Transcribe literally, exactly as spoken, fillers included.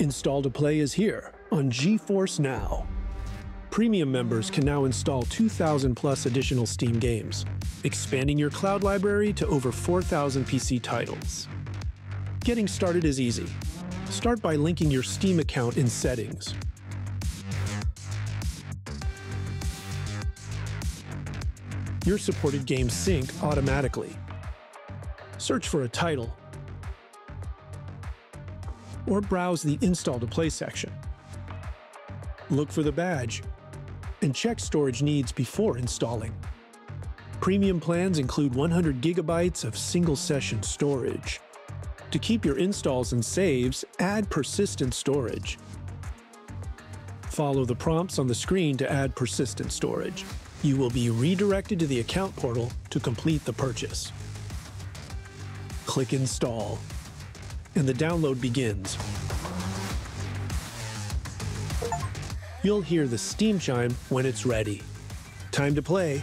Install to Play is here on GeForce Now. Premium members can now install two thousand plus additional Steam games, expanding your cloud library to over four thousand P C titles. Getting started is easy. Start by linking your Steam account in Settings. Your supported games sync automatically. Search for a title, or browse the Install to Play section. Look for the badge, and check storage needs before installing. Premium plans include one hundred gigabytes of single-session storage. To keep your installs and saves, add persistent storage. Follow the prompts on the screen to add persistent storage. You will be redirected to the account portal to complete the purchase. Click Install, and the download begins. You'll hear the Steam chime when it's ready. Time to play.